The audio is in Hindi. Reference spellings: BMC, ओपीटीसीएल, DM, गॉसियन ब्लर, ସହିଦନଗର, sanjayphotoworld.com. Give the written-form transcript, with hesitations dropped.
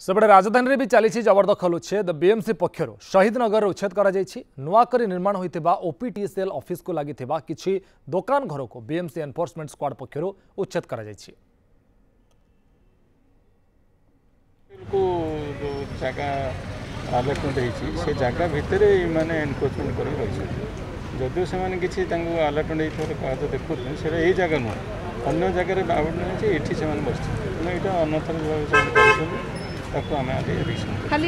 सेपटे राजधानी भी चली जबरदखल उच्छेद। बीएमसी पक्षर शहीदनगर उच्छेद कर नुआकरी निर्माण होता ओपीटीसीएल ऑफिस को लगी किसी दुकान घर को बीएमसी एनफोर्समेंट स्क्वाड पक्षर उच्छेद कर जगह भितर मैंने एनफोर्समेंट कर जदि से किसी आलटमेंट हो देखुन से ये जगह नुह अगर जगह आलटमेंट ये बस अन्य खाली